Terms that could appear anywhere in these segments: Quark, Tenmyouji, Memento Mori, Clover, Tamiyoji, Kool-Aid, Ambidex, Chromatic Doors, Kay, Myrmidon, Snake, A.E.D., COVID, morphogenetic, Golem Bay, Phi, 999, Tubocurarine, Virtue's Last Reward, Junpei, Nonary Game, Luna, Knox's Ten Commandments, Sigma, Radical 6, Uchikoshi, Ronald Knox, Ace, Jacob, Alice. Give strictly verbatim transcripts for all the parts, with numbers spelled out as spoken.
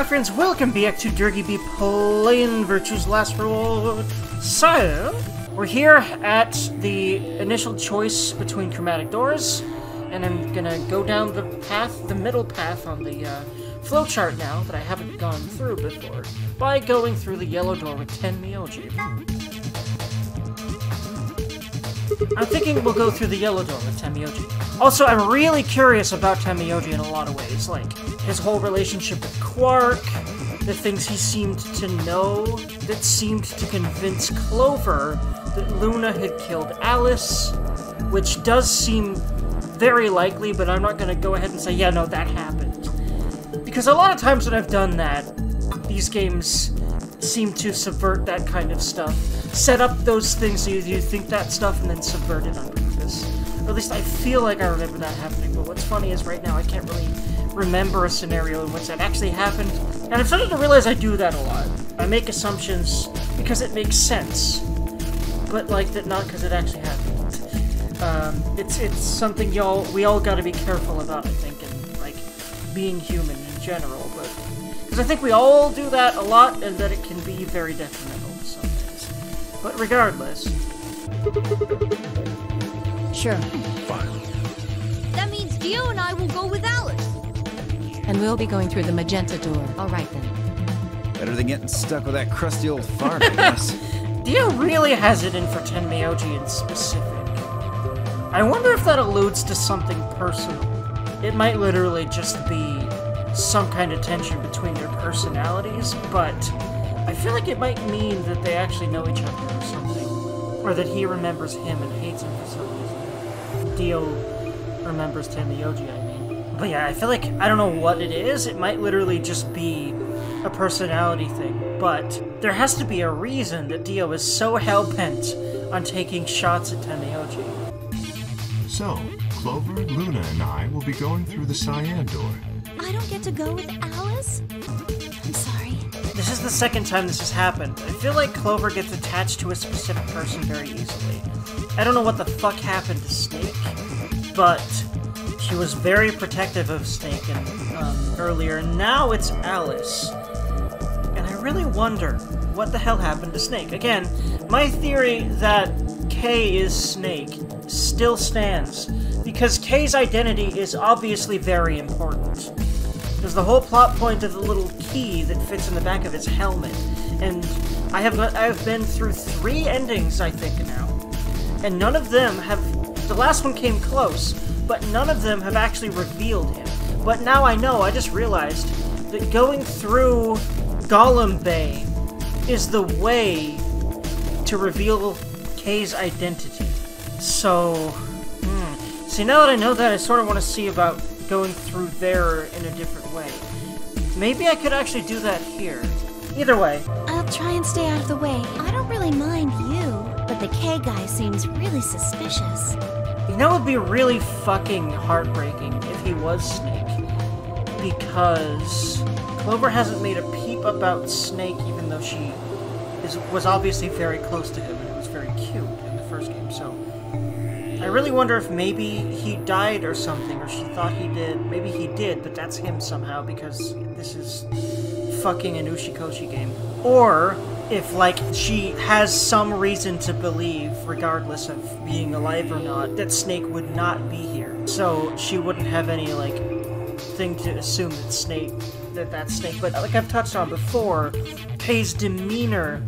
Hi friends, welcome back to Dergy Be Playin' Virtue's Last Reward. So, we're here at the initial choice between Chromatic Doors, and I'm gonna go down the path, the middle path on the uh, flowchart now that I haven't gone through before, by going through the yellow door with Tenmyouji. I'm thinking we'll go through the yellow door with Tamiyoji. Also, I'm really curious about Tamiyoji in a lot of ways, like his whole relationship with Quark, the things he seemed to know that seemed to convince Clover that Luna had killed Alice, which does seem very likely, but I'm not going to go ahead and say, yeah, no, that happened. Because a lot of times when I've done that, these games seem to subvert that kind of stuff. Set up those things so you, you think that stuff and then subvert it on purpose. Or at least I feel like I remember that happening, but what's funny is right now I can't really remember a scenario in which that actually happened. And I've started to realize I do that a lot. I make assumptions because it makes sense, but like that not because it actually happened. Um, it's it's something y'all we all got to be careful about, I think, and like being human in general, but because I think we all do that a lot and that it can be very detrimental. But regardless. Sure. Fine. That means Dio and I will go with Alice. And we'll be going through the magenta door. All right, then. Better than getting stuck with that crusty old fart, I guess. Dio really has it in for Tenmyouji in specific. I wonder if that alludes to something personal. It might literally just be some kind of tension between their personalities, but I feel like it might mean that they actually know each other or something. Or that he remembers him and hates him for some reason. Dio remembers Tamiyoji, I mean. But yeah, I feel like, I don't know what it is, it might literally just be a personality thing. But there has to be a reason that Dio is so hell-bent on taking shots at Tamiyoji. So, Clover, Luna, and I will be going through the cyan door. I don't get to go with Alice? I'm sorry. This is the second time this has happened. I feel like Clover gets attached to a specific person very easily. I don't know what the fuck happened to Snake, but she was very protective of Snake and, um, earlier. Now it's Alice. And I really wonder what the hell happened to Snake. Again, my theory that Kay is Snake still stands, because Kay's identity is obviously very important. There's the whole plot point of the little key that fits in the back of his helmet, and I have I have been through three endings, I think, now, and none of them have. The last one came close, but none of them have actually revealed him. But now I know. I just realized that going through Golem Bay is the way to reveal Kay's identity. So, hmm. see, now that I know that, I sort of want to see about going through there in a different way. Maybe I could actually do that here. Either way. I'll try and stay out of the way. I don't really mind you, but the K guy seems really suspicious. You know, it would be really fucking heartbreaking if he was Snake, because Clover hasn't made a peep about Snake, even though she is, was obviously very close to him, and it was very cute in the first game, so I really wonder if maybe he died or something, or she thought he did. Maybe he did, but that's him somehow, because this is fucking an Uchikoshi game. Or if, like, she has some reason to believe, regardless of being alive or not, that Snake would not be here. So she wouldn't have any, like, thing to assume that Snake, that that's Snake. But like I've touched on before, Kay's demeanor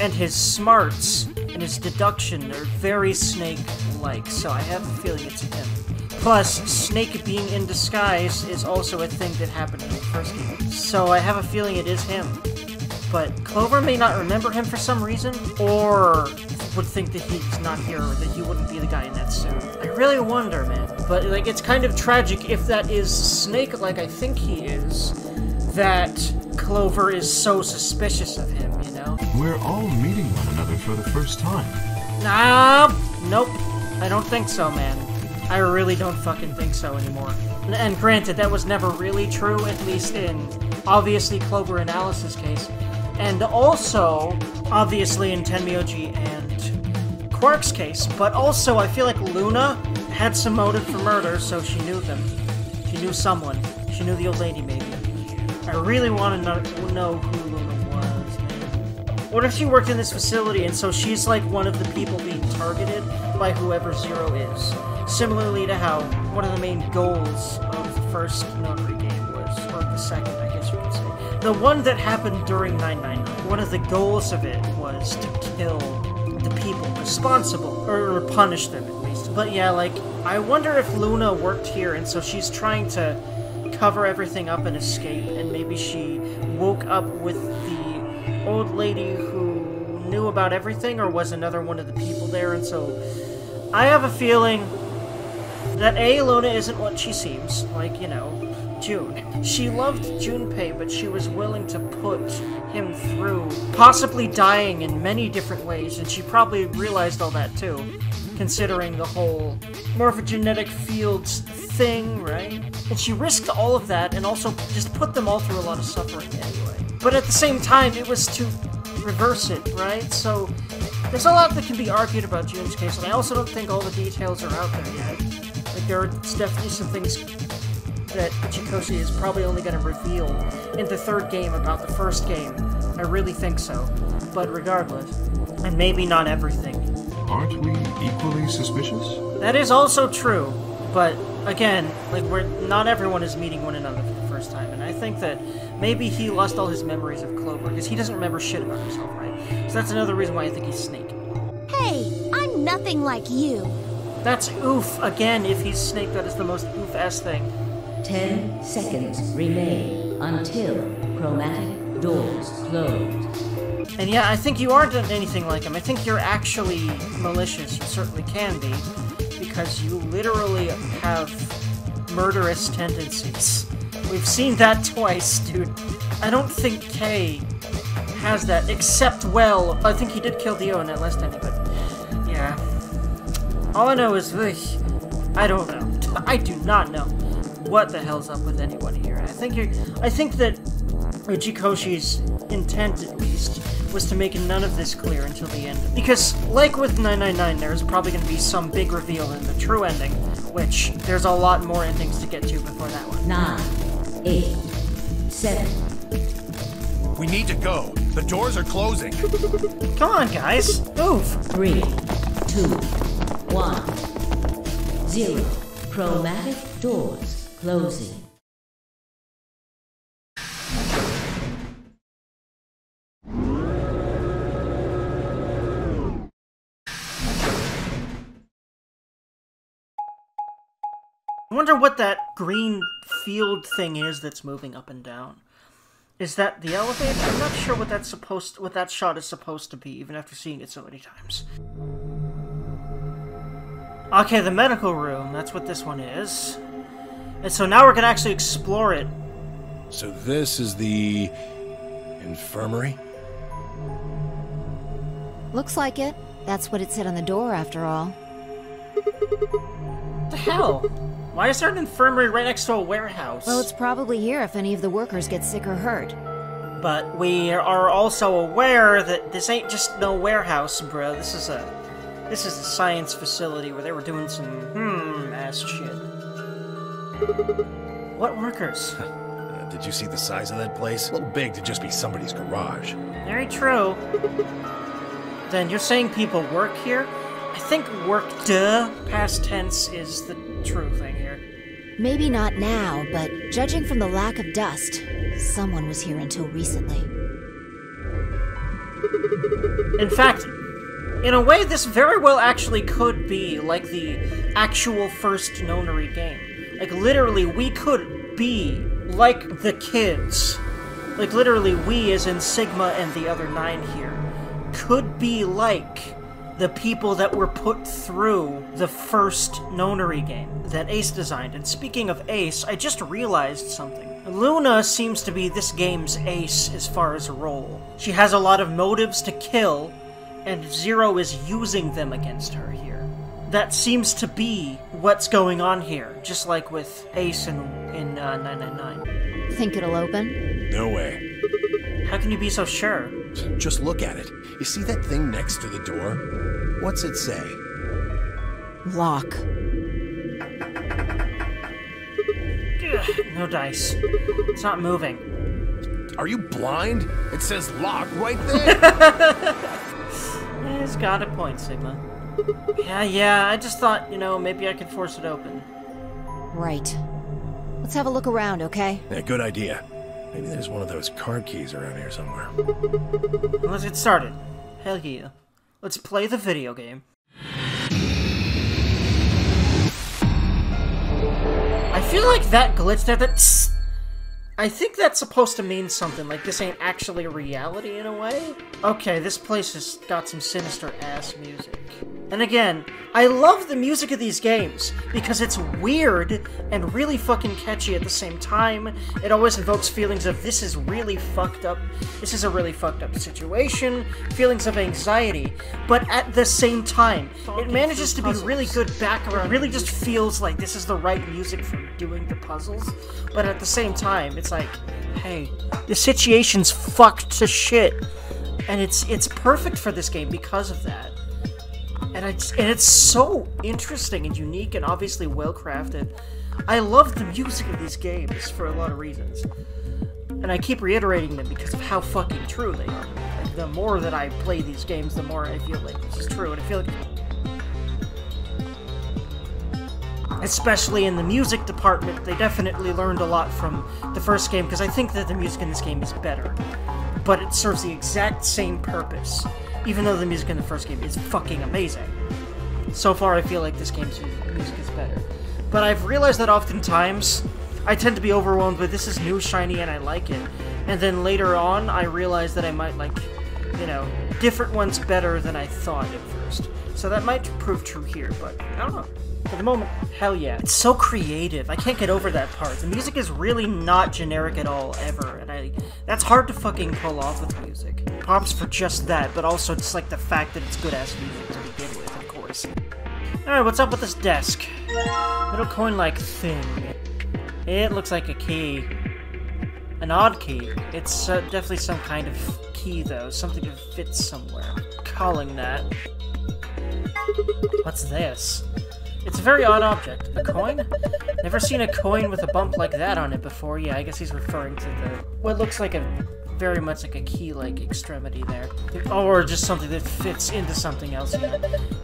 and his smarts and his deduction are very Snake. Like, so I have a feeling it's him. Plus, Snake being in disguise is also a thing that happened in the first game, so I have a feeling it is him. But Clover may not remember him for some reason, or would think that he's not here, or that he wouldn't be the guy in that suit. I really wonder, man. But, like, it's kind of tragic if that is Snake, like I think he is, that Clover is so suspicious of him, you know? We're all meeting one another for the first time. Nah, nope. I don't think so, man. I really don't fucking think so anymore. And, and granted, that was never really true, at least in, obviously, Clover and Alice's case. And also, obviously, in Tenmyouji and Quark's case. But also, I feel like Luna had some motive for murder, so she knew them. She knew someone. She knew the old lady, maybe. I I really want to know who Luna was, man. What if she worked in this facility and so she's like one of the people being targeted by whoever Zero is? Similarly to how one of the main goals of the first Nonary Game was, or the second, I guess you could say. The one that happened during nine nine nine, one of the goals of it was to kill the people responsible, or, or punish them at least. But yeah, like, I wonder if Luna worked here and so she's trying to cover everything up and escape, and maybe she woke up with the old lady who knew about everything, or was another one of the people there, and so I have a feeling that A, Luna isn't what she seems, like, you know, June. She loved Junpei, but she was willing to put him through possibly dying in many different ways, and she probably realized all that too, considering the whole morphogenetic fields thing, right? And she risked all of that and also just put them all through a lot of suffering anyway. But at the same time, it was to reverse it, right? So there's a lot that can be argued about June's case, and I also don't think all the details are out there yet. Like, there are definitely some things that Uchikoshi is probably only going to reveal in the third game about the first game. I really think so. But regardless, and maybe not everything. Aren't we equally suspicious? That is also true, but again, like, we're not everyone is meeting one another for the first time, and I think that maybe he lost all his memories of Clover, because he doesn't remember shit about himself, right? So that's another reason why I think he's Snake. Hey, I'm nothing like you. That's oof. Again, if he's Snake, that is the most oof-ass thing. Ten seconds remain until chromatic doors close. And yeah, I think you aren't anything like him. I think you're actually malicious. You certainly can be, because you literally have murderous tendencies. We've seen that twice, dude. I don't think Kay has that, except, well, I think he did kill Dio in that last ending, but yeah. All I know is, ugh, I don't know. I do not know what the hell's up with anyone here. I think you're, I think that Uchikoshi's intent, at least, was to make none of this clear until the end. Because, like with nine nine nine, there's probably going to be some big reveal in the true ending, which there's a lot more endings to get to before that one. Nine, eight, seven. We need to go. The doors are closing. Come on, guys. Move. Three, two, one, zero. Chromatic doors closing. I wonder what that green field thing is that's moving up and down. Is that the elevator? I'm not sure what that's supposed to, what that shot is supposed to be, even after seeing it so many times. Okay, the medical room. That's what this one is. And so now we're gonna actually explore it. So this is the infirmary? Looks like it. That's what it said on the door, after all. What the hell? Why is there an infirmary right next to a warehouse? Well, it's probably here if any of the workers get sick or hurt. But we are also aware that this ain't just no warehouse, bro. This is a, this is a science facility where they were doing some hmm-ass shit. What workers? Uh, did you see the size of that place? A little big to just be somebody's garage. Very true. Then you're saying people work here? I think work, duh, past tense is the true thing here. Maybe not now, but judging from the lack of dust, someone was here until recently. In fact, in a way, this very well actually could be like the actual first Nonary Game. Like, literally, we could be like the kids. Like, literally, we, as in Sigma and the other nine here, could be like the people that were put through the first Nonary Game that Ace designed. And speaking of Ace, I just realized something. Luna seems to be this game's Ace as far as a role. She has a lot of motives to kill, and Zero is using them against her here. That seems to be what's going on here, just like with Ace in, in uh, nine nine nine. Think it'll open? No way. How can you be so sure? Just look at it. You see that thing next to the door? What's it say? Lock. Ugh, no dice. It's not moving. Are you blind? It says lock right there. Yeah, he's got a point, Sigma. Yeah, yeah, I just thought, you know, maybe I could force it open. Right. Let's have a look around, okay? Yeah, good idea. Maybe there's one of those card keys around here somewhere. Well, let's get started. Hell yeah. Let's play the video game. I feel like that glitch there, that tss, I think that's supposed to mean something, like this ain't actually reality in a way. Okay, this place has got some sinister ass music. And again, I love the music of these games, because it's weird and really fucking catchy at the same time. It always invokes feelings of this is really fucked up, this is a really fucked up situation, feelings of anxiety, but at the same time, it manages to be really good background, it really just feels like this is the right music for doing the puzzles, but at the same time, it's like, hey, the situation's fucked to shit, and it's, it's perfect for this game because of that. And, I just, and it's so interesting and unique and obviously well-crafted. I love the music of these games for a lot of reasons. And I keep reiterating them because of how fucking true they are. Like, the more that I play these games, the more I feel like this is true. And I feel like... especially in the music department, they definitely learned a lot from the first game. Because I think that the music in this game is better. But it serves the exact same purpose. Even though the music in the first game is fucking amazing. So far, I feel like this game's music is better. But I've realized that oftentimes, I tend to be overwhelmed with this is new, shiny, and I like it. And then later on, I realize that I might like, you know, different ones better than I thought at first. So that might prove true here, but I don't know. For the moment, hell yeah. It's so creative. I can't get over that part. The music is really not generic at all, ever. And I that's hard to fucking pull off with music. Props for just that, but also just like the fact that it's good-ass music to begin with, of course. Alright, what's up with this desk? Little coin-like thing. It looks like a key. An odd key. It's uh, definitely some kind of key, though. Something that fits somewhere. Calling that. What's this? It's a very odd object. A coin? Never seen a coin with a bump like that on it before. Yeah, I guess he's referring to the... what looks like a... very much like a key-like extremity there. Or just something that fits into something else. I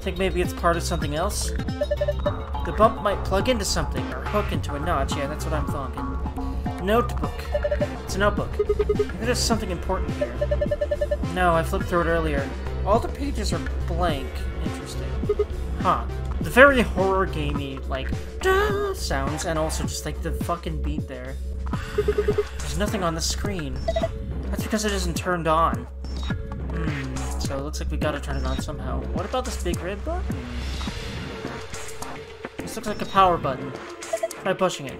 think maybe it's part of something else? The bump might plug into something, or hook into a notch. Yeah, that's what I'm thinking. Notebook. It's a notebook. Maybe there's something important here. No, I flipped through it earlier. All the pages are blank. Interesting. Huh. The very horror gamey, like, duh, sounds, and also just like the fucking beat there. There's nothing on the screen. That's because it isn't turned on. Mm, so it looks like we gotta turn it on somehow. What about this big red button? This looks like a power button. Try pushing it.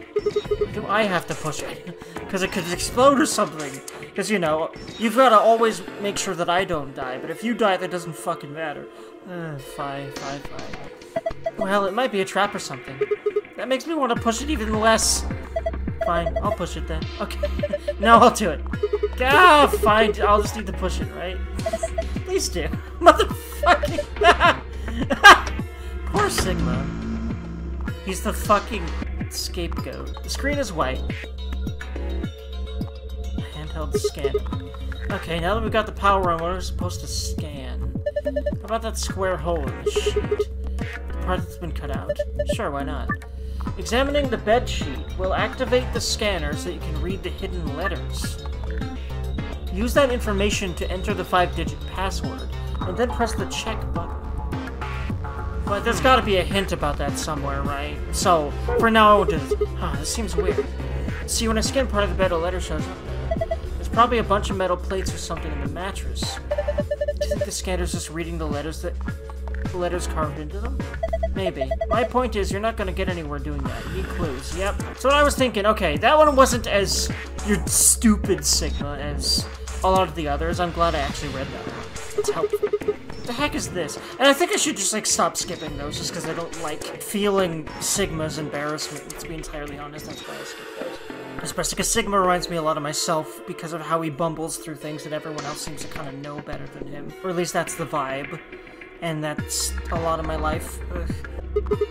Do I have to push it? Because it could explode or something. Because, you know, you've gotta always make sure that I don't die, but if you die, that doesn't fucking matter. Uh, Phi, Phi, Phi. Well, it might be a trap or something. That makes me want to push it even less. Fine, I'll push it then. Okay. No, I'll do it. Ah, fine. I'll just need to push it, right? Please do. Motherfucking... Poor Sigma. He's the fucking scapegoat. The screen is white. Handheld scan. Okay, now that we've got the power on, what are we supposed to scan? How about that square hole in the sheet? Part that's been cut out. Sure, why not? Examining the bed sheet will activate the scanner so that you can read the hidden letters. Use that information to enter the five-digit password, and then press the check button. But there's gotta be a hint about that somewhere, right? So, for now I won't do this. Huh, this seems weird. See, when I scan part of the bed, a letter shows up. There's probably a bunch of metal plates or something in the mattress. Do you think the scanner's just reading the letters that... letters carved into them? Maybe. My point is, you're not gonna get anywhere doing that. You need clues. Yep. That's what I was thinking. Okay, that one wasn't as your stupid Sigma as a lot of the others. I'm glad I actually read that one. It's helpful. What the heck is this? And I think I should just, like, stop skipping those just because I don't like feeling Sigma's embarrassment. To be entirely honest, that's why I skipped those. Especially because Sigma reminds me a lot of myself because of how he bumbles through things that everyone else seems to kind of know better than him. Or at least that's the vibe. And that's a lot of my life. Ugh.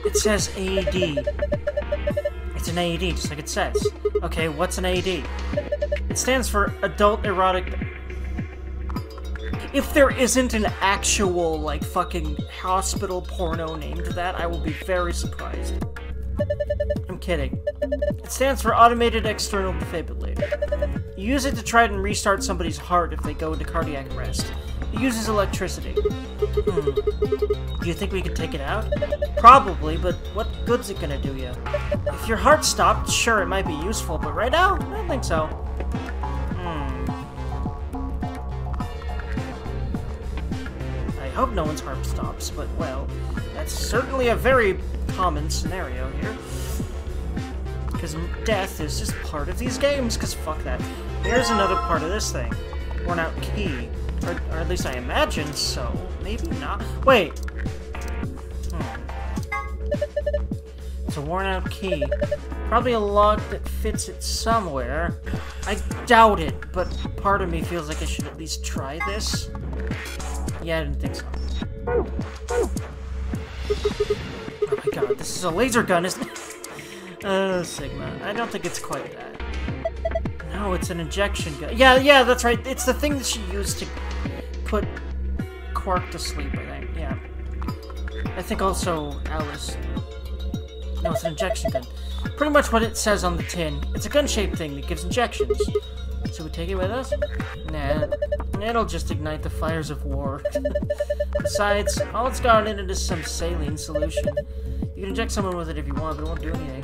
It says A E D. It's an A E D, just like it says. Okay, what's an A E D? It stands for adult erotic... If there isn't an actual, like, fucking hospital porno named that, I will be very surprised. I'm kidding. It stands for Automated External Defibrillator. You use it to try and restart somebody's heart if they go into cardiac arrest. It uses electricity. Hmm. Do you think we could take it out? Probably, but what good's it gonna do you? If your heart stopped, sure, it might be useful, but right now, I don't think so. Hmm. I hope no one's heart stops, but well, that's certainly a very common scenario here. Because death is just part of these games, because fuck that. Here's another part of this thing. Worn out key. Or, or at least I imagine so. Maybe not. Wait! Hmm. It's a worn out key. Probably a log that fits it somewhere. I doubt it, but part of me feels like I should at least try this. Yeah, I didn't think so. Oh my god, this is a laser gun, isn't it? Oh, Sigma. I don't think it's quite that. No, it's an injection gun. Yeah, yeah, that's right. It's the thing that she used to put Quark to sleep, I think. Yeah. I think also Alice... No, it's an injection gun. Pretty much what it says on the tin. It's a gun-shaped thing that gives injections. So we take it with us? Nah. It'll just ignite the fires of war. Besides, all it's got in it is some saline solution. You can inject someone with it if you want, but it won't do anything.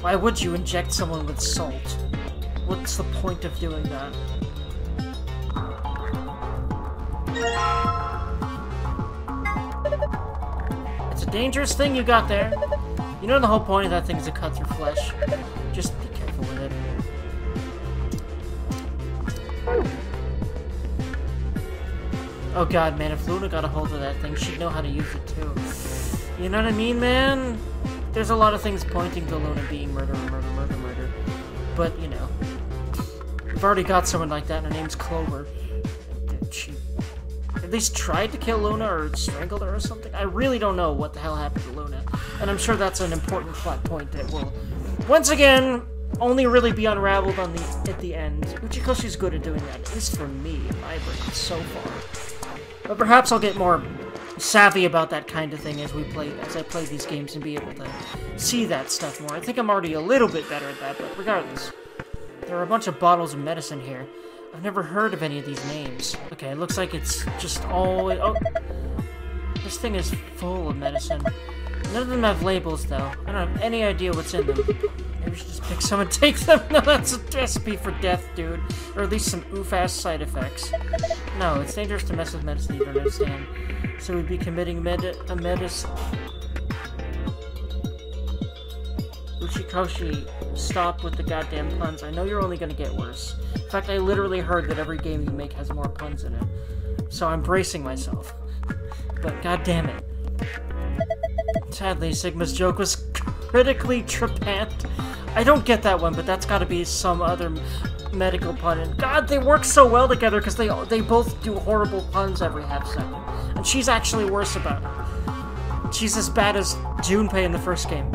Why would you inject someone with salt? What's the point of doing that? It's a dangerous thing you got there. You know the whole point of that thing is to cut through flesh. Just be careful with it. Oh god, man, if Luna got a hold of that thing, she'd know how to use it too. You know what I mean, man? There's a lot of things pointing to Luna being murder, murder, murder, murder. But, you know. I've already got someone like that, and her name's Clover. Did she at least tried to kill Luna or strangled her or something? I really don't know what the hell happened to Luna. And I'm sure that's an important plot point that will, once again, only really be unraveled on the at the end. Uchikoshi's good at doing that, at least for me, in my brain, so far. But perhaps I'll get more savvy about that kind of thing as we play, as I play these games and be able to see that stuff more. I think I'm already a little bit better at that, but regardless. There are a bunch of bottles of medicine here. I've never heard of any of these names. Okay, it looks like it's just all... Oh! This thing is full of medicine. None of them have labels, though. I don't have any idea what's in them. Maybe we should just pick some and take them? No, that's a recipe for death, dude. Or at least some oof-ass side effects. No, it's dangerous to mess with medicine you don't understand. So we'd be committing med a medicine. Uchikoshi, stop with the goddamn puns. I know you're only gonna get worse. In fact, I literally heard that every game you make has more puns in it. So I'm bracing myself. But goddamn it. Sadly, Sigma's joke was critically trepanned. I don't get that one, but that's gotta be some other medical pun. And god, they work so well together because they they both do horrible puns every half second. And she's actually worse about it. She's as bad as Junpei in the first game.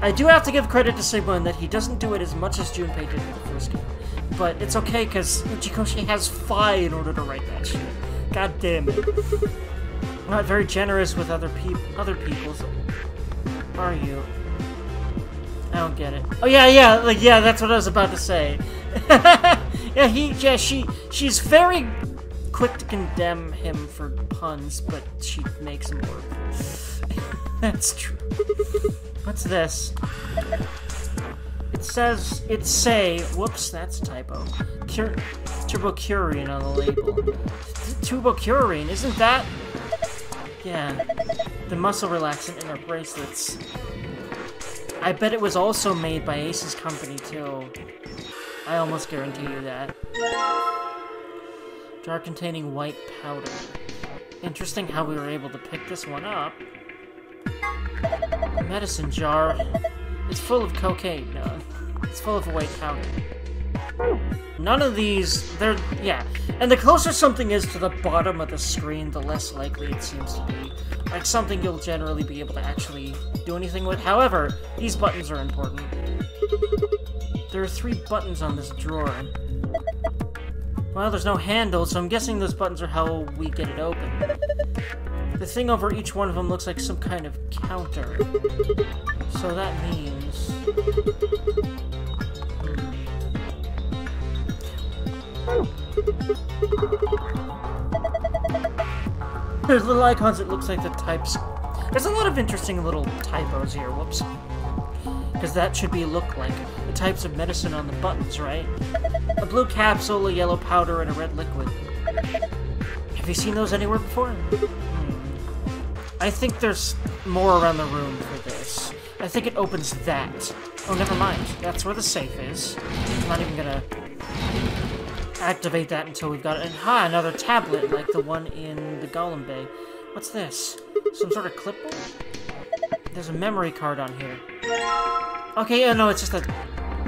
I do have to give credit to Sigma in that he doesn't do it as much as Junpei did in the first game. But it's okay because Uchikoshi has Phi in order to write that shit. God damn it. Not very generous with other people, other people's, are you? I don't get it. Oh yeah, yeah, like yeah, that's what I was about to say. yeah, he, yeah, she, she's very quick to condemn him for puns, but she makes him work. That's true. What's this? It says it say. Whoops, that's a typo. Cur Tubocurarine on the label. Tubocurarine, isn't that? Yeah, the muscle relaxant in her bracelets. I bet it was also made by Ace's company, too. I almost guarantee you that. Jar containing white powder. Interesting how we were able to pick this one up. The medicine jar. It's full of cocaine. No, it's full of white powder. None of these, they're, yeah. And the closer something is to the bottom of the screen, the less likely it seems to be. Like something you'll generally be able to actually do anything with. However, these buttons are important. There are three buttons on this drawer. Well, there's no handle, so I'm guessing those buttons are how we get it open. The thing over each one of them looks like some kind of counter. So that means... There's little icons, it looks like the types. There's a lot of interesting little typos here, whoops. Because that should be look like the types of medicine on the buttons, right? A blue capsule, a yellow powder, and a red liquid. Have you seen those anywhere before? Hmm. I think there's more around the room for this. I think it opens that. Oh, never mind. That's where the safe is. I'm not even gonna activate that until we've got it. And ha, another tablet like the one in the Golem Bay. What's this? Some sort of clipboard? There's a memory card on here. Okay, yeah, no, it's just a...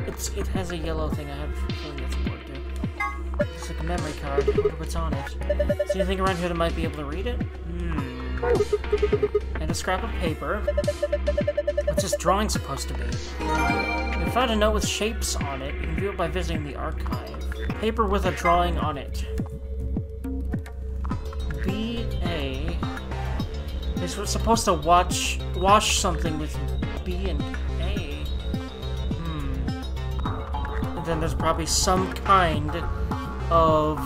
It's, it has a yellow thing. I have a feeling that's important too. It's like a memory card. I wonder what's on it. Is there anything around here that might be able to read it? Hmm. And a scrap of paper. What's this drawing supposed to be? We found a note with shapes on it. You can view it by visiting the archive. Paper with a drawing on it. B A. This was supposed to watch, wash something with B and A. Hmm. And then there's probably some kind of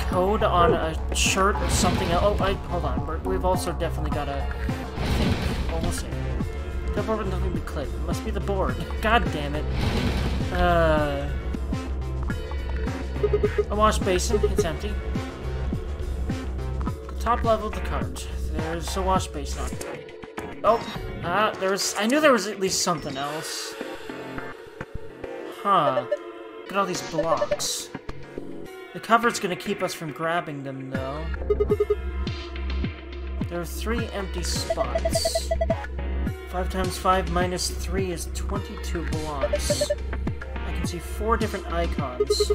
code on a shirt or something else. Oh, I, hold on. We're, we've also definitely got a, I think, almost a double open nothing to click. It must be the board. God damn it. Uh, a wash basin. It's empty. The top level of the cart. There's a wash basin on it. Oh, uh, there was. I knew there was at least something else. Huh. Look at all these blocks. The cover's gonna keep us from grabbing them, though. There are three empty spots. Five times five minus three is twenty-two blocks. I can see four different icons.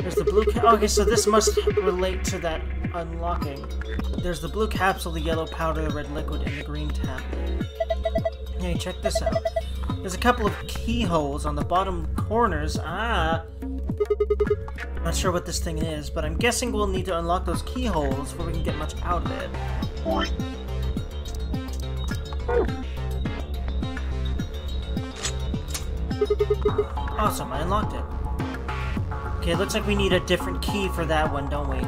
There's the blue ca- Okay, so this must relate to that unlocking. There's the blue capsule, the yellow powder, the red liquid, and the green tablet. Hey, check this out. There's a couple of keyholes on the bottom corners. Ah! Not sure what this thing is, but I'm guessing we'll need to unlock those keyholes before we can get much out of it. Awesome, I unlocked it. Okay, it looks like we need a different key for that one, don't we?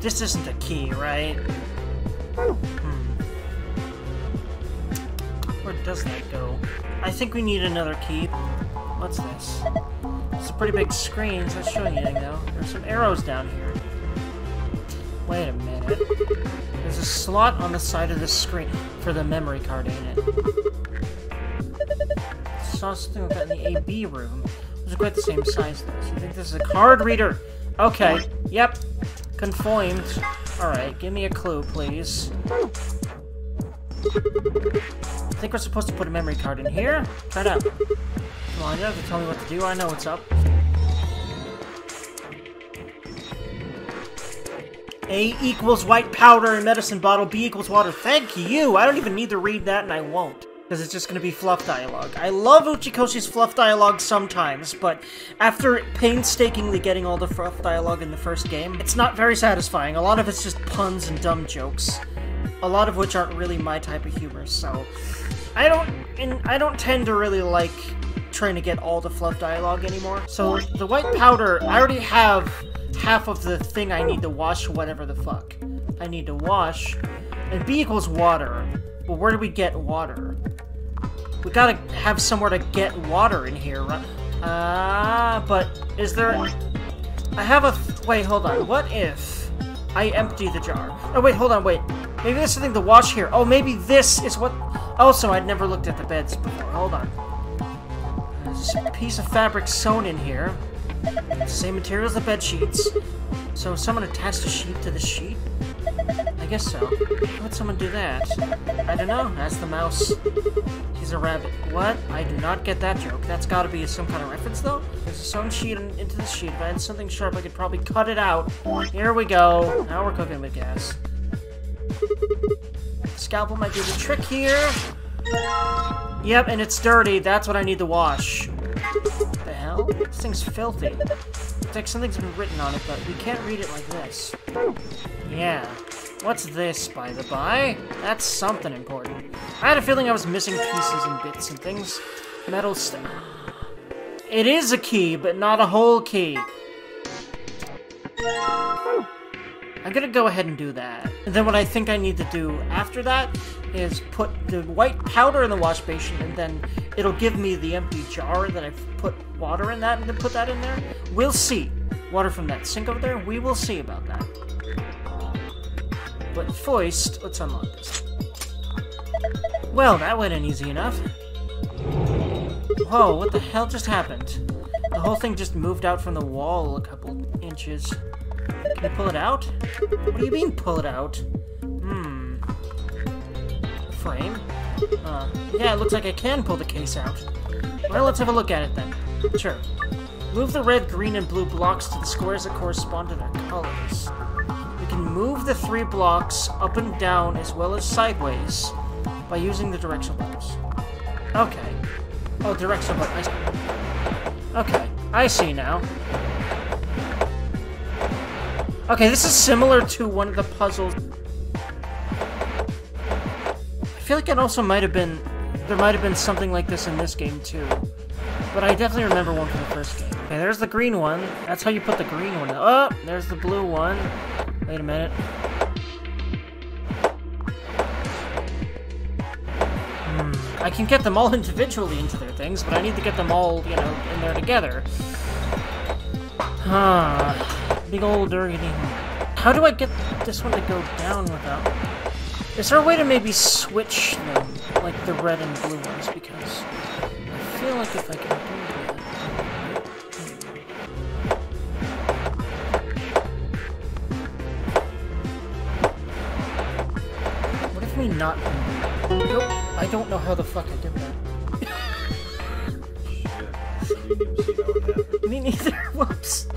This isn't a key, right? Hmm. Where does that go? I think we need another key. What's this? It's a pretty big screen. It's not showing anything, though. There's some arrows down here. Wait a minute. There's a slot on the side of this screen for the memory card, ain't it? I saw something like that in the A B room. It was quite the same size, though. So you think this is a card reader? Okay. Yep. Conformed. Alright, give me a clue, please. I think we're supposed to put a memory card in here. Try it out. Come on, you don't have to tell me what to do. I know what's up. A equals white powder and medicine bottle. B equals water. Thank you! I don't even need to read that, and I won't. Because it's just going to be fluff dialogue. I love Uchikoshi's fluff dialogue sometimes, but after painstakingly getting all the fluff dialogue in the first game, it's not very satisfying. A lot of it's just puns and dumb jokes, a lot of which aren't really my type of humor, so... I don't, and I don't tend to really like trying to get all the fluff dialogue anymore. So, the white powder, I already have half of the thing I need to wash whatever the fuck I need to wash, and B equals water. But where do we get water? We gotta have somewhere to get water in here, right? Ah, uh, but is there... I have a... Th wait, hold on. What if I empty the jar? Oh, wait, hold on, wait. Maybe there's something to wash here. Oh, maybe this is what... Also, I'd never looked at the beds before. Hold on. There's a piece of fabric sewn in here. Same material as the bed sheets. So if someone attached a sheet to the sheet? I guess so. How would someone do that? I don't know. That's the mouse. He's a rabbit. What? I do not get that joke. That's gotta be some kind of reference, though? There's a sewn sheet in, into the sheet. If I had something sharp, I could probably cut it out. Here we go. Now we're cooking with gas. Scalpel might do the trick here. Yep, and it's dirty. That's what I need to wash. What the hell? This thing's filthy. It's like something's been written on it, but we can't read it like this. Yeah. What's this, by the by? That's something important. I had a feeling I was missing pieces and bits and things. Metal stuff. It is a key, but not a whole key. I'm gonna go ahead and do that. And then what I think I need to do after that is put the white powder in the wash basin, and then it'll give me the empty jar that I've put water in that, and then put that in there. We'll see. Water from that sink over there, we will see about that. But first, let's unlock this. Well, that went in easy enough. Whoa, what the hell just happened? The whole thing just moved out from the wall a couple inches. Can I pull it out? What do you mean, pull it out? Hmm. Frame? Uh, yeah, it looks like I can pull the case out. Well, let's have a look at it then. Sure. Move the red, green, and blue blocks to the squares that correspond to their colors. We can move the three blocks up and down as well as sideways by using the directional buttons. Okay. Oh, directional buttons. Okay, I see now. Okay, this is similar to one of the puzzles. I feel like it also might have been... There might have been something like this in this game, too. But I definitely remember one from the first game. Okay, there's the green one. That's how you put the green one up. Oh, there's the blue one. Wait a minute. Hmm. I can get them all individually into their things, but I need to get them all, you know, in there together. Huh... Big old dirty. How do I get this one to go down without... Is there a way to maybe switch them, like the red and blue ones, because I feel like if I can do that... What if we not... Nope, I don't know how the fuck I did that. Me neither, whoops.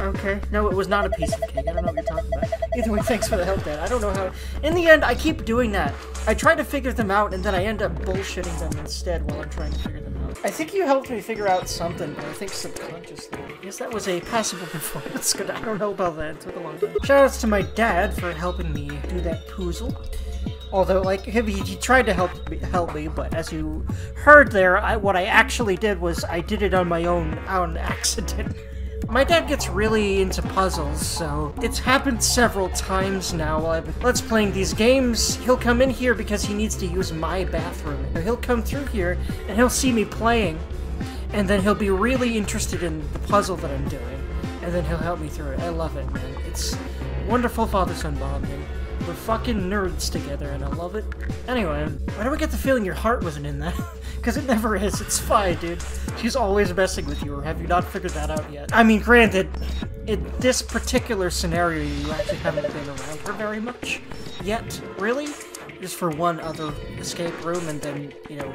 Okay. No, it was not a piece of cake. I don't know what you're talking about. Either way, thanks for the help, Dad. I don't know how... In the end, I keep doing that. I try to figure them out, and then I end up bullshitting them instead while I'm trying to figure them out. I think you helped me figure out something, but I think subconsciously. I guess that was a passable performance. Good. I don't know about that. It took a long time. Shoutouts to my dad for helping me do that puzzle. Although, like, he, he tried to help me, help me, but as you heard there, I, what I actually did was I did it on my own on accident. My dad gets really into puzzles, so it's happened several times now while I've been Let's Playing these games. He'll come in here because he needs to use my bathroom. He'll come through here, and he'll see me playing, and then he'll be really interested in the puzzle that I'm doing, and then he'll help me through it. I love it, man. It's wonderful father-son bonding. We're fucking nerds together, and I love it. Anyway, why do I get the feeling your heart wasn't in that? Because it never is. It's Phi, dude. She's always messing with you, or have you not figured that out yet? I mean, granted, in this particular scenario, you actually haven't been around her very much yet, really. Just for one other escape room, and then, you know,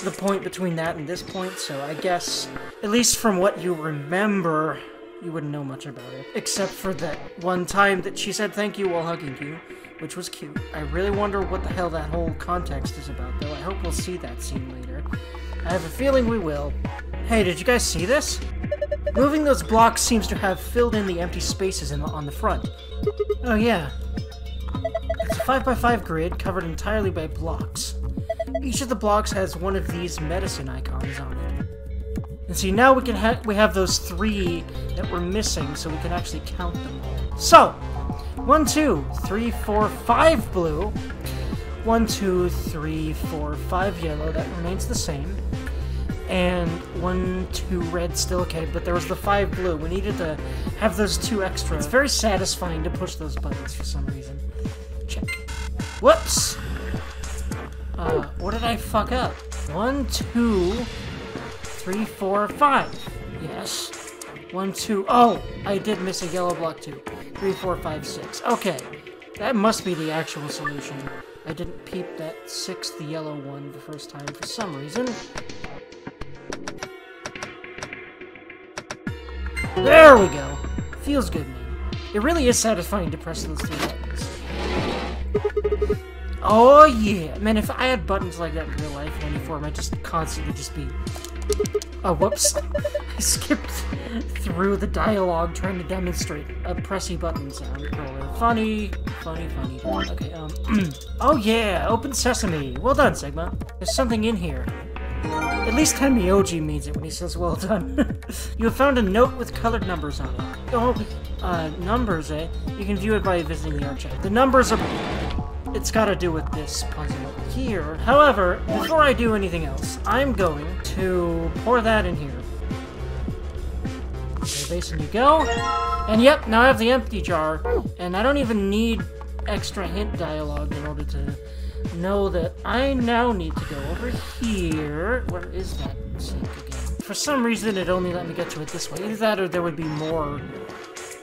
the point between that and this point, so I guess, at least from what you remember, you wouldn't know much about it. Except for that one time that she said thank you while hugging you, which was cute. I really wonder what the hell that whole context is about, though. I hope we'll see that scene later. I have a feeling we will. Hey, did you guys see this? Moving those blocks seems to have filled in the empty spaces in the, on the front. Oh yeah. It's a five by five grid covered entirely by blocks. Each of the blocks has one of these medicine icons on it. And see, now we can ha we have those three that we're missing, so we can actually count them all. So, one, two, three, four, five blue. One, two, three, four, five yellow. That remains the same. And one, two red still okay, but there was the five blue. We needed to have those two extra. It's very satisfying to push those buttons for some reason. Check. Whoops! Uh, what did I fuck up? One, two, three, four, five. Yes. One, two. Oh, I did miss a yellow block too. Three, four, five, six. Okay. That must be the actual solution. I didn't peep that sixth yellow one the first time for some reason. There we go! Feels good, man. It really is satisfying to press those three buttons. Oh yeah! Man, if I had buttons like that in real life in any form, I'd just constantly just be... Oh, whoops. I skipped through the dialogue trying to demonstrate a pressing button sound. Funny, funny, funny. Okay, um... oh yeah! Open sesame! Well done, Sigma. There's something in here. At least Tamiyoji means it when he says, well done. You have found a note with colored numbers on it. Oh, uh, numbers, eh? You can view it by visiting the archive. The numbers are... It's got to do with this puzzle here. However, before I do anything else, I'm going to pour that in here. Okay, basin you go. And yep, now I have the empty jar, and I don't even need extra hint dialogue in order to know that I now need to go over here. Where is that sink again? For some reason, it only let me get to it this way. Either that or there would be more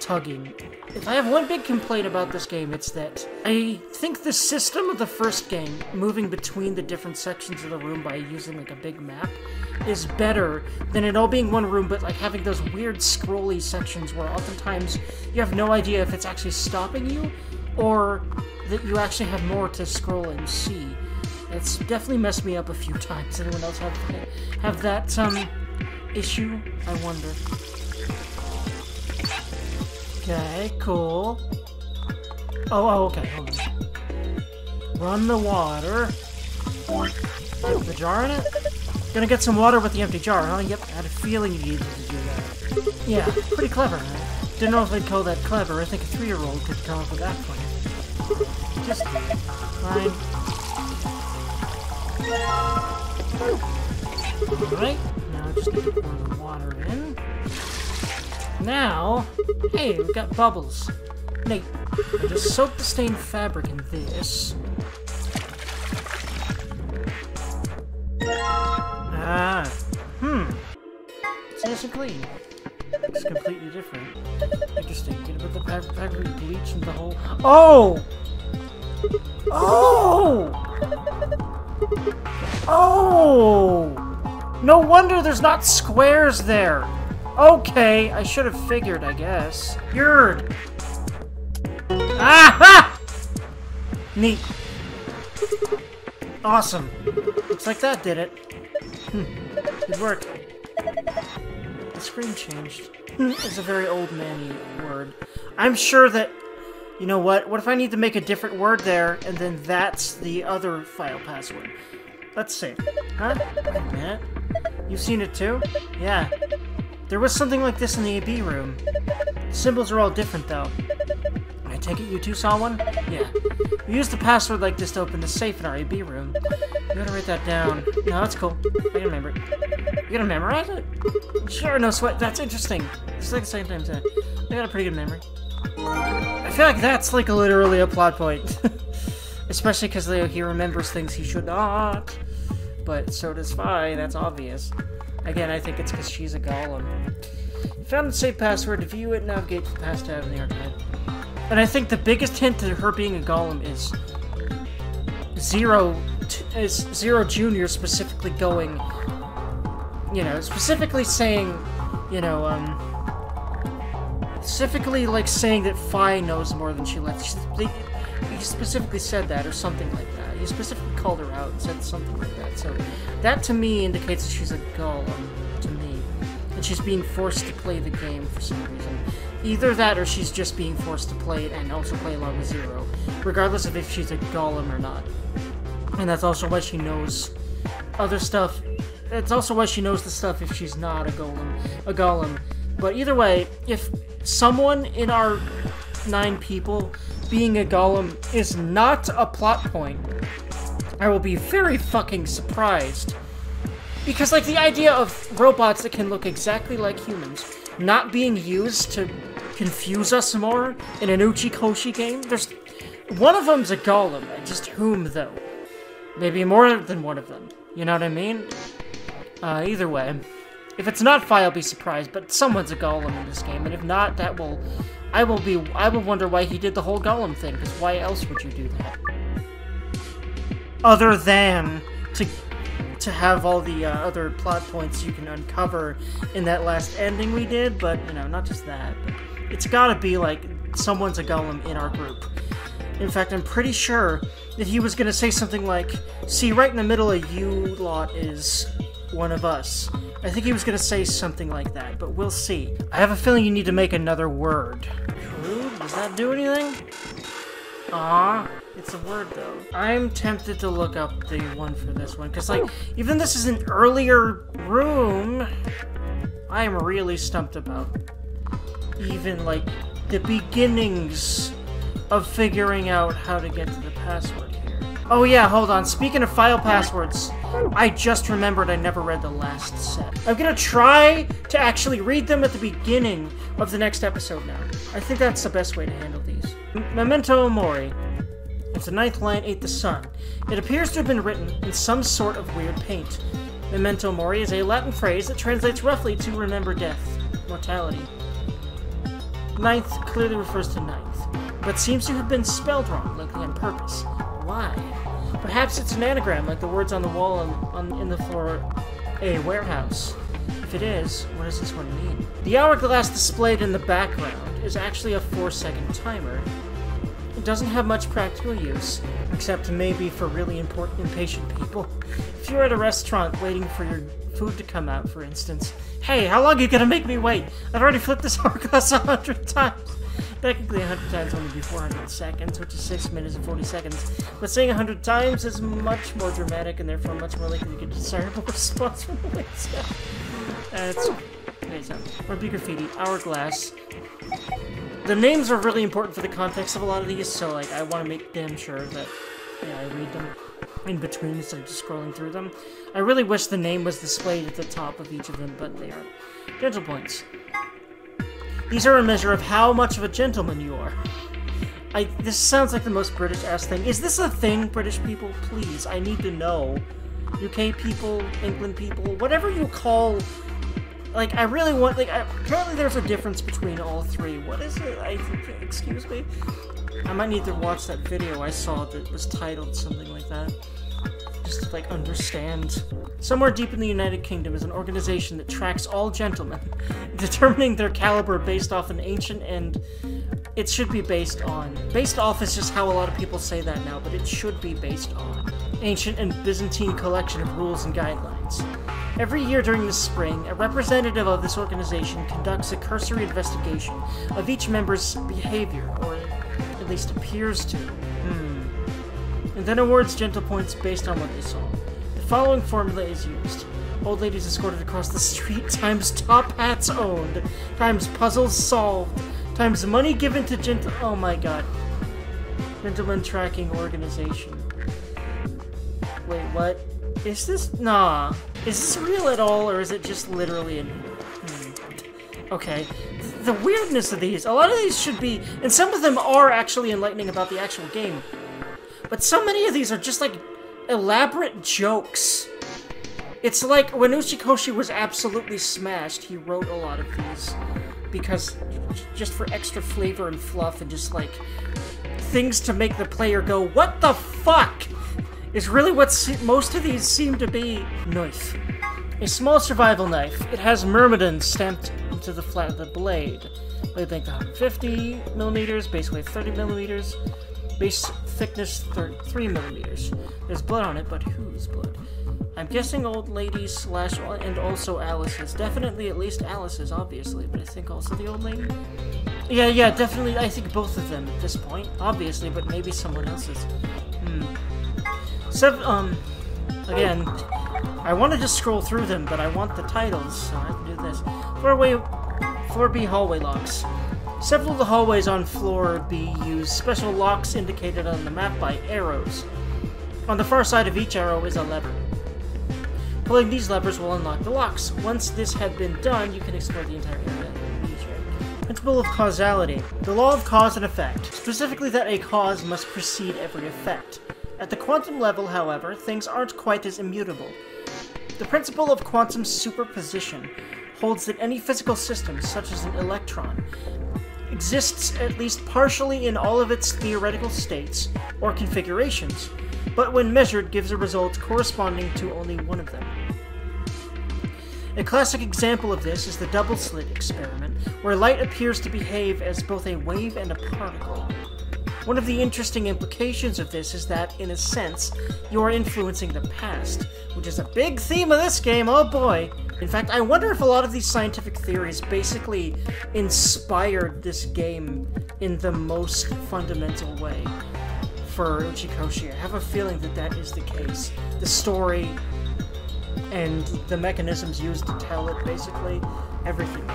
tugging. If I have one big complaint about this game, it's that I think the system of the first game, moving between the different sections of the room by using like a big map, is better than it all being one room, but like having those weird scrolly sections where oftentimes you have no idea if it's actually stopping you or that you actually have more to scroll and see. It's definitely messed me up a few times. Anyone else have, have that um, issue? I wonder. Okay, cool. Oh, oh, okay, hold on. Run the water. Put the jar in it? Gonna get some water with the empty jar, huh? Yep, I had a feeling you needed to do that. Yeah, pretty clever, huh? Didn't know if they'd call that clever. I think a three-year-old could come up with that plan. Just fine. Alright, now just need to pour the water in. Now, hey, we've got bubbles. Nate, I just soak the stained fabric in this. Ah, hmm. It's nice and clean. It's completely different. Interesting. Can you put the fabric bleach in the hole? Oh! Oh! Oh! No wonder there's not squares there! Okay, I should have figured, I guess. Yerd! Aha! Neat. Awesome. Looks like that did it. Hm. Good work. The screen changed. It's a very old man-y word. I'm sure that... You know what? What if I need to make a different word there, and then that's the other file password? Let's see. Huh? Wait a minute. You've seen it too? Yeah. There was something like this in the A B room. The symbols are all different, though. I take it you two saw one? Yeah. We used a password like this to open the safe in our A B room. You gotta write that down. No, that's cool. I can remember it. You gonna memorize it? Sure, no sweat. That's interesting. It's like the same time said. I got a pretty good memory. I feel like that's like literally a plot point. Especially because he remembers things he should not. But so does Phi. That's obvious. Again, I think it's because she's a golem. Found the safe password to view it, navigate to the past tab in the archive. And I think the biggest hint to her being a golem is zero, t is zero Junior specifically going, you know, specifically saying, you know, um, specifically like saying that Phi knows more than she lets. He specifically said that, or something like that. He specifically called her out and said something like that. So that to me indicates that she's a golem to me, and she's being forced to play the game for some reason. Either that, or she's just being forced to play it and also play along with Zero, regardless of if she's a golem or not. And that's also why she knows other stuff. That's also why she knows the stuff if she's not a golem. A golem. But either way, if someone in our nine people being a golem is not a plot point, I will be very fucking surprised. Because, like, the idea of robots that can look exactly like humans not being used to confuse us more in an Uchikoshi game, there's... One of them's a golem, just whom, though? Maybe more than one of them. You know what I mean? Uh, either way, if it's not Phi, I'll be surprised, but someone's a golem in this game, and if not, that will... I will be- I will wonder why he did the whole golem thing, because why else would you do that? Other than to to have all the uh, other plot points you can uncover in that last ending we did, but, you know, not just that. But it's gotta be, like, someone's a golem in our group. In fact, I'm pretty sure that he was going to say something like, see, right in the middle of you lot is one of us. I think he was going to say something like that, but we'll see. I have a feeling you need to make another word. Ooh, does that do anything? Aww. It's a word, though. I'm tempted to look up the one for this one, because, like, even this is an earlier room, I am really stumped about even, like, the beginnings of figuring out how to get to the password here. Oh, yeah, hold on. Speaking of file passwords, I just remembered I never read the last set. I'm gonna try to actually read them at the beginning of the next episode now. I think that's the best way to handle these. Memento Mori. It's the ninth line, ate the sun. It appears to have been written in some sort of weird paint. Memento Mori is a Latin phrase that translates roughly to remember death, mortality. Ninth clearly refers to ninth, but seems to have been spelled wrong, likely on purpose. Why? Perhaps it's an anagram, like the words on the wall on, on, in the floor a warehouse. If it is, what does this one mean? The hourglass displayed in the background is actually a four-second timer. It doesn't have much practical use, except maybe for really important impatient people. If you're at a restaurant waiting for your food to come out, for instance. Hey, how long are you gonna make me wait? I've already flipped this hourglass a hundred times. Technically a hundred times only be four hundred seconds, which is six minutes and forty seconds. But saying a hundred times is much more dramatic and therefore much more likely to get a discernible response from the wait staff. That's crazy. Or be graffiti, hourglass. The names are really important for the context of a lot of these, so like I want to make damn sure that yeah, I read them in between instead of just scrolling through them. I really wish the name was displayed at the top of each of them, but they aren't. Gentle points. These are a measure of how much of a gentleman you are. I. This sounds like the most British-ass thing. Is this a thing, British people? Please, I need to know. U K people, England people, whatever you call. Like, I really want, like, I, apparently there's a difference between all three. What is it? I, excuse me? I might need to watch that video I saw that was titled something like that. Just to, like, understand. Somewhere deep in the United Kingdom is an organization that tracks all gentlemen, determining their caliber based off an ancient and... It should be based on. Based off is just how a lot of people say that now, but it should be based on. Ancient and Byzantine collection of rules and guidelines. Every year during the spring, a representative of this organization conducts a cursory investigation of each member's behavior, or at least appears to, hmm. and then awards gentle points based on what they saw. The following formula is used. Old ladies escorted across the street, times top hats owned, times puzzles solved, times money given to gentle- oh my god. Gentleman Tracking Organization. Wait, what? Is this- nah. Is this real at all, or is it just literally in- hmm. Okay. The weirdness of these. A lot of these should be- and some of them are actually enlightening about the actual game. But so many of these are just, like, elaborate jokes. It's like, when Uchikoshi was absolutely smashed, he wrote a lot of these. Because, just for extra flavor and fluff and just, like, things to make the player go, what the fuck? Is really what se most of these seem to be. Knife. A small survival knife. It has myrmidon stamped into the flat of the blade. Blade length one hundred fifty millimeters, base weight thirty millimeters, base thickness three millimeters. There's blood on it, but whose blood? I'm guessing old lady slash and also Alice's. Definitely at least Alice's, obviously, but I think also the old lady? Yeah, yeah, definitely. I think both of them at this point, obviously, but maybe someone else's. Hmm. Seven, um, again, I want to just scroll through them, but I want the titles, so I have to do this. Floor, way, floor B hallway locks. Several of the hallways on floor B use special locks indicated on the map by arrows. On the far side of each arrow is a lever. Pulling these levers will unlock the locks. Once this had been done, you can explore the entire area. Principle of causality. The law of cause and effect. Specifically that a cause must precede every effect. At the quantum level, however, things aren't quite as immutable. The principle of quantum superposition holds that any physical system, such as an electron, exists at least partially in all of its theoretical states or configurations, but when measured gives a result corresponding to only one of them. A classic example of this is the double-slit experiment, where light appears to behave as both a wave and a particle. One of the interesting implications of this is that, in a sense, you are influencing the past, which is a big theme of this game, oh boy! In fact, I wonder if a lot of these scientific theories basically inspired this game in the most fundamental way for Uchikoshi. I have a feeling that that is the case. The story and the mechanisms used to tell it, basically, everything.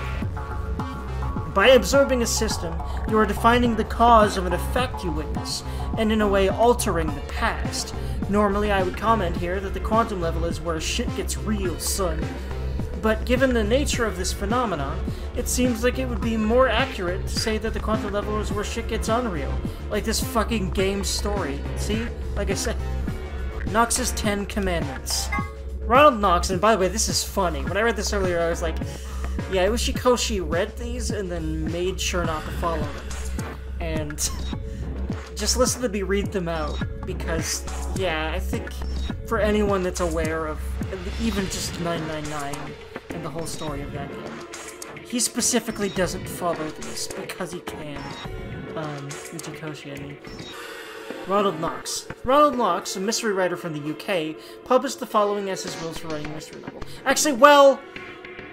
By observing a system, you are defining the cause of an effect you witness, and in a way altering the past. Normally, I would comment here that the quantum level is where shit gets real, son. But given the nature of this phenomenon, it seems like it would be more accurate to say that the quantum level is where shit gets unreal. Like this fucking game story. See? Like I said. Knox's Ten Commandments. Ronald Knox, and by the way, this is funny. When I read this earlier, I was like, yeah, it was Uchikoshi read these and then made sure not to follow them. And just listen to me read them out. Because, yeah, I think for anyone that's aware of even just nine nine nine and the whole story of that game, he specifically doesn't follow this because he can. Um, Uchikoshi, I mean. Ronald Knox. Ronald Knox, a mystery writer from the U K, published the following as his rules for writing a mystery novel. Actually, well,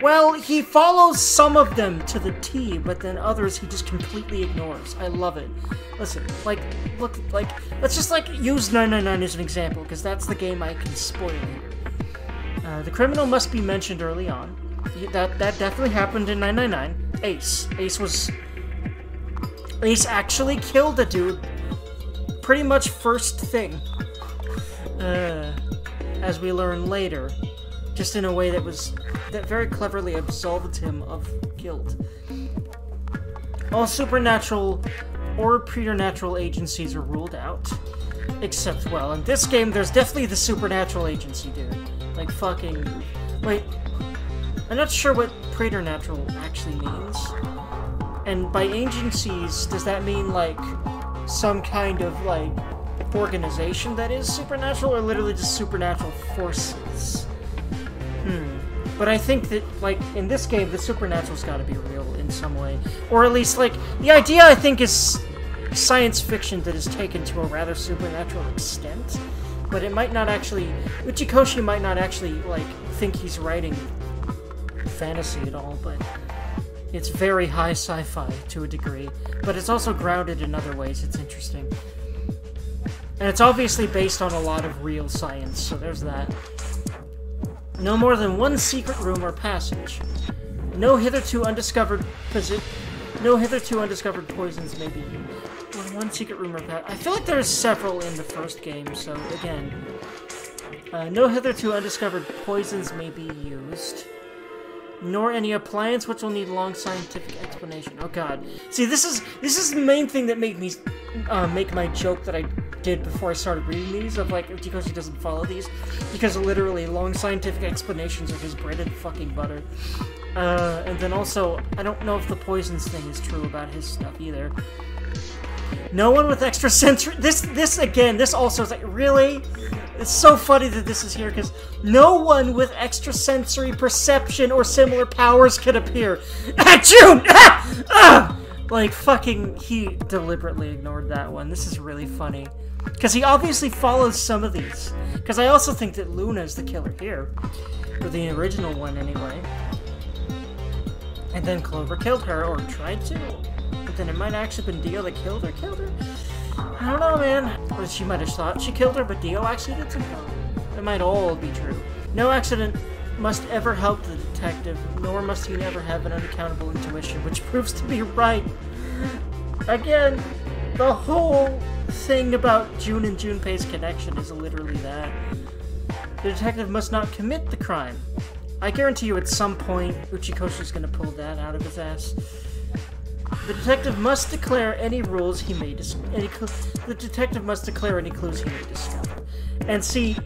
well, he follows some of them to the T, but then others he just completely ignores. I love it. Listen, like, look, like, let's just, like, use nine nine nine as an example, because that's the game I can spoil here. Uh, the criminal must be mentioned early on. That, that definitely happened in nine nine nine. Ace. Ace was... Ace actually killed the dude pretty much first thing, uh, as we learn later, just in a way that was that very cleverly absolved him of guilt. All supernatural or preternatural agencies are ruled out, except, well, in this game there's definitely the supernatural agency, dude. Like fucking... wait, I'm not sure what preternatural actually means. And by agencies, does that mean like some kind of like organization that is supernatural, or literally just supernatural forces? Hmm. But I think that, like, in this game, the supernatural's gotta be real in some way. Or at least, like, the idea, I think, is science fiction that is taken to a rather supernatural extent. But it might not actually... Uchikoshi might not actually, like, think he's writing fantasy at all, but... it's very high sci-fi, to a degree. But it's also grounded in other ways. It's interesting. And it's obviously based on a lot of real science, so there's that. No more than one secret room or passage. No hitherto undiscovered posi- No hitherto undiscovered poisons may be used. One secret room or passage. I feel like there's several in the first game, so again. Uh, no hitherto undiscovered poisons may be used. Nor any appliance which will need long scientific explanation. Oh god. See, this is this is the main thing that made me uh, make my joke that I did before I started reading these, of like, Uchikoshi doesn't follow these, because literally long scientific explanations are his bread and fucking butter. Uh, and then also, I don't know if the poisons thing is true about his stuff either. No one with extra sensory- this, this again, this also is like, really? It's so funny that this is here, because no one with extrasensory perception or similar powers can appear. Ah, June! Ah! Ah! Like, fucking, he deliberately ignored that one. This is really funny. Because he obviously follows some of these. Because I also think that Luna is the killer here. Or the original one, anyway. And then Clover killed her, or tried to. But then it might have actually been Dio that killed her. Killed her? I don't know, man. Or she might have thought she killed her, but Dio actually did something. It might all be true. No accident must ever help the detective, nor must he never have an unaccountable intuition, which proves to be right. Again, the whole thing about June and Junpei's connection is literally that. The detective must not commit the crime. I guarantee you at some point, Uchikoshi's gonna pull that out of his ass. The detective must declare any rules he may dis- any cl- The detective must declare any clues he may discover. And see,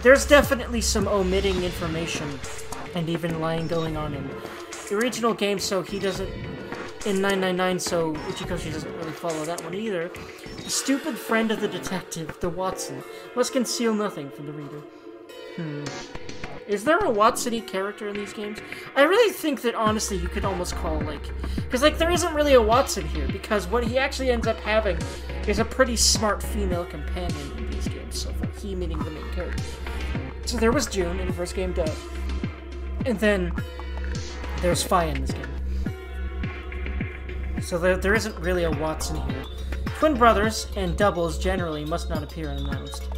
there's definitely some omitting information and even lying going on in the original game, so he doesn't... in nine nine nine, so Uchikoshi doesn't really follow that one either. The stupid friend of the detective, the Watson, must conceal nothing from the reader. Hmm. Is there a Watsony character in these games? I really think that, honestly, you could almost call, like... Because, like, there isn't really a Watson here, because what he actually ends up having is a pretty smart female companion in these games, so far. He meaning the main character. So there was June in the first game, duh. And then there's Phi in this game. So there, there isn't really a Watson here. Twin brothers and doubles generally must not appear unannounced.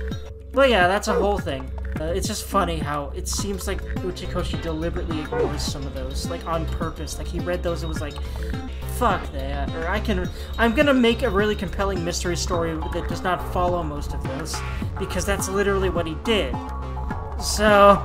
But yeah, that's a whole thing. Uh, it's just funny how it seems like Uchikoshi deliberately ignores some of those, like on purpose. Like he read those and was like, fuck that, or I can, I'm gonna make a really compelling mystery story that does not follow most of those, because that's literally what he did. So,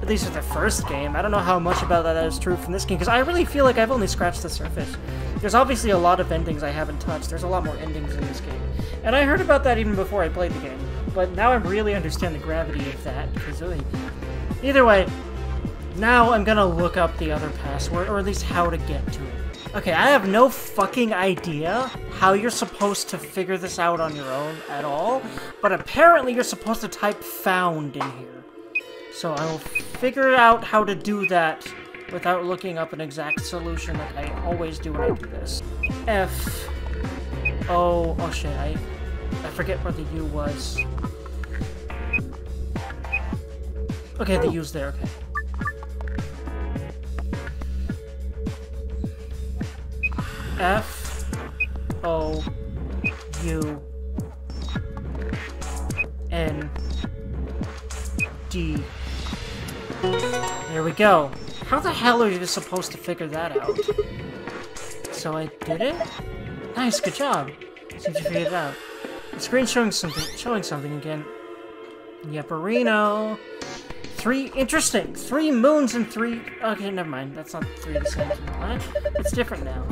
at least with the first game, I don't know how much about that is true from this game, because I really feel like I've only scratched the surface. There's obviously a lot of endings I haven't touched, there's a lot more endings in this game. And I heard about that even before I played the game. But now I really understand the gravity of that, because really... Either way, now I'm gonna look up the other password, or at least how to get to it. Okay, I have no fucking idea how you're supposed to figure this out on your own at all, but apparently you're supposed to type found in here. So I will figure out how to do that without looking up an exact solution like I always do when I do this. F... O... Oh shit, I... I forget what the U was. Okay, the U's there, okay. F... O... U... N... D... There we go. How the hell are you just supposed to figure that out? So I did it? Nice, good job. Seems you figured it out. The screen's showing something, showing something again. Yeparino. Three, interesting. Three moons and three, okay, never mind. That's not three of the same. What? It's different now.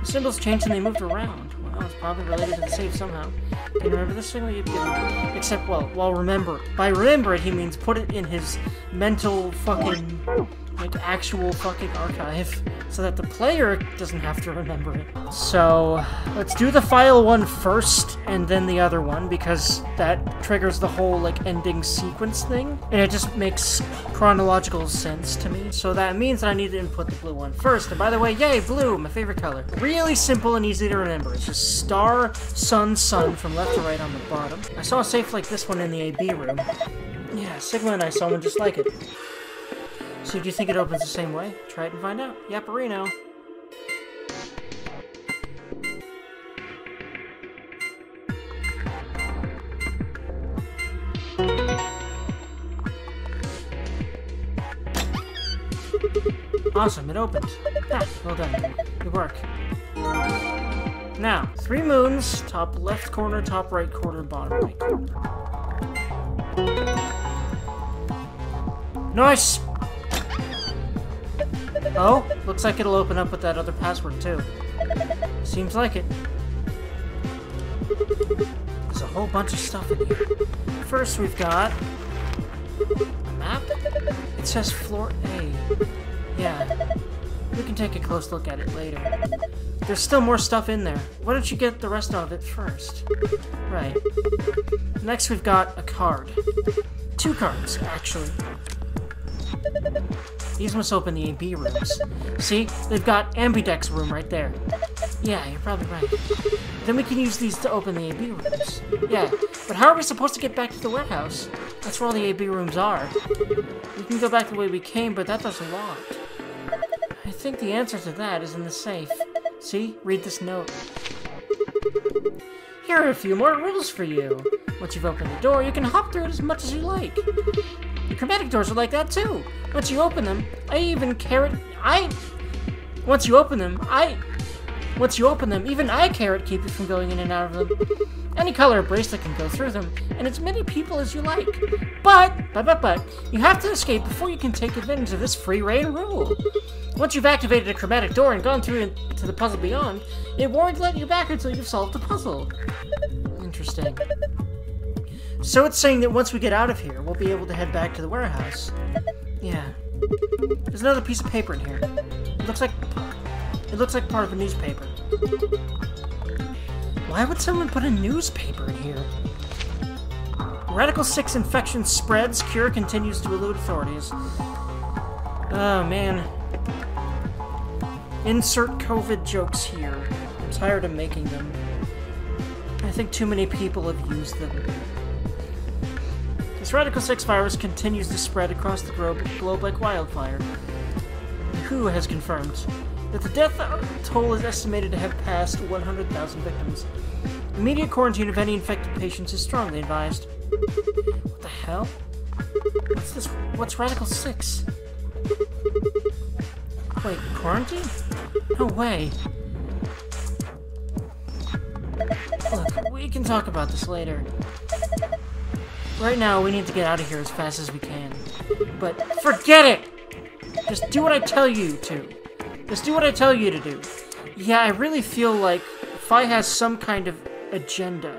The symbols changed and they moved around. Well, it's probably related to the save somehow. And remember this signal you'd given. Except, well, well, remember. By remember it, he means put it in his mental fucking, like, actual fucking archive. So that the player doesn't have to remember it. So, let's do the file one first, and then the other one, because that triggers the whole, like, ending sequence thing. And it just makes chronological sense to me. So that means I need to input the blue one first. And by the way, yay, blue, my favorite color. Really simple and easy to remember. It's just star, sun, sun, from left to right on the bottom. I saw a safe like this one in the A B room. Yeah, Sigma and I saw one just like it. So do you think it opens the same way? Try it and find out. Yaparino. Awesome, it opened. Ah, well done. Good work. Now, three moons, top left corner, top right corner, bottom right corner. Nice! Oh, looks like it'll open up with that other password, too. Seems like it. There's a whole bunch of stuff in here. First, we've got... a map? It says floor A. Yeah. We can take a close look at it later. There's still more stuff in there. Why don't you get the rest of it first? Right. Next, we've got a card. Two cards, actually. These must open the A B rooms. See? They've got Ambidex room right there. Yeah, you're probably right. Then we can use these to open the A B rooms. Yeah, but how are we supposed to get back to the warehouse? That's where all the A B rooms are. We can go back the way we came, but that does a lot. I think the answer to that is in the safe. See? Read this note. Here are a few more riddles for you. Once you've opened the door, you can hop through it as much as you like. The Chromatic Doors are like that, too. Once you open them, I even carrot... I... Once you open them, I... Once you open them, even I carrot keep you from going in and out of them. Any color of bracelet can go through them, and as many people as you like. But, but, but, but, you have to escape before you can take advantage of this free reign rule. Once you've activated a Chromatic Door and gone through to the puzzle beyond, it won't let you back until you've solved the puzzle. Interesting. So it's saying that once we get out of here, we'll be able to head back to the warehouse. Yeah. There's another piece of paper in here. It looks like... It looks like part of a newspaper. Why would someone put a newspaper in here? Radical six infection spreads. Cure continues to elude authorities. Oh, man. Insert COVID jokes here. I'm tired of making them. I think too many people have used them. This Radical six virus continues to spread across the globe like wildfire. Who has confirmed that the death toll is estimated to have passed one hundred thousand victims. Immediate quarantine of any infected patients is strongly advised. What the hell? What's this? What's Radical six? Wait, quarantine? No way. Look, we can talk about this later. Right now, we need to get out of here as fast as we can. But forget it! Just do what I tell you to. Just do what I tell you to do. Yeah, I really feel like Phi has some kind of agenda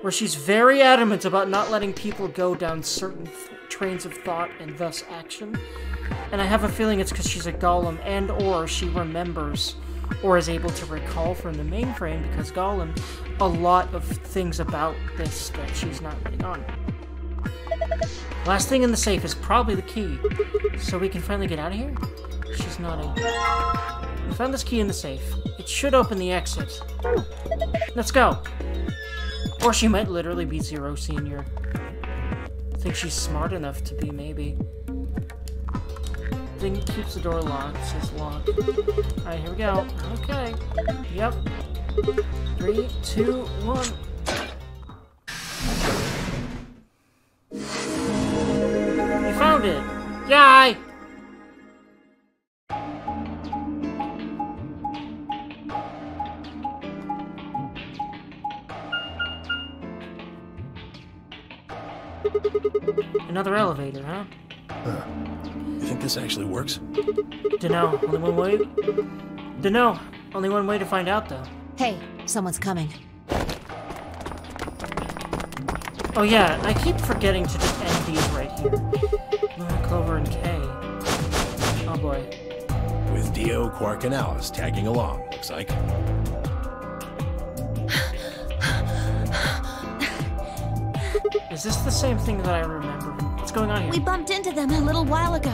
where she's very adamant about not letting people go down certain trains of thought and thus action. And I have a feeling it's because she's a golem and or she remembers or is able to recall from the mainframe because golem a lot of things about this that she's not letting on. Last thing in the safe is probably the key, so we can finally get out of here? She's nodding. We found this key in the safe. It should open the exit. Let's go! Or she might literally be Zero Senior. I think she's smart enough to be, maybe. Thing keeps the door locked, says locked. Alright, here we go. Okay. Yep. Three, two, one. We found it! Yay! Another elevator, huh? Huh. You think this actually works? Dunno. Only one way? Dunno. Only one way to find out, though. Hey, someone's coming. Oh yeah, I keep forgetting to just end these right here. Luna, Clover, and Kay. Oh boy. With Dio, Quark, and Alice tagging along, looks like. Is this the same thing that I remember? What's going on here? We bumped into them a little while ago.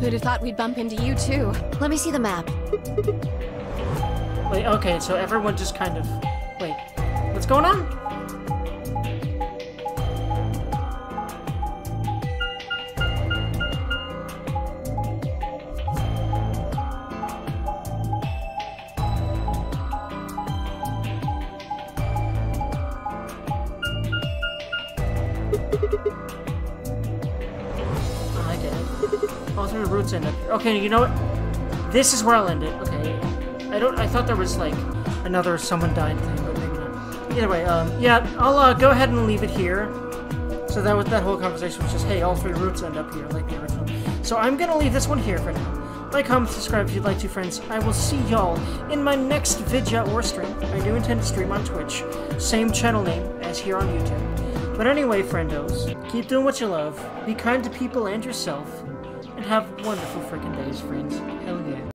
Who'd have thought we'd bump into you too? Let me see the map. Wait, okay, so everyone just kind of... Wait, what's going on? Okay, you know what? This is where I'll end it. Okay, I don't. I thought there was like another someone died thing, but maybe not. Either way, um, yeah, I'll uh, go ahead and leave it here. So that was that whole conversation was just, hey, all three routes end up here, like the original. So I'm gonna leave this one here for now. Like, comment, subscribe if you'd like to, friends. I will see y'all in my next vidya or stream. I do intend to stream on Twitch, same channel name as here on YouTube. But anyway, friendos, keep doing what you love. Be kind to people and yourself. And have wonderful freaking days, friends. Hell yeah.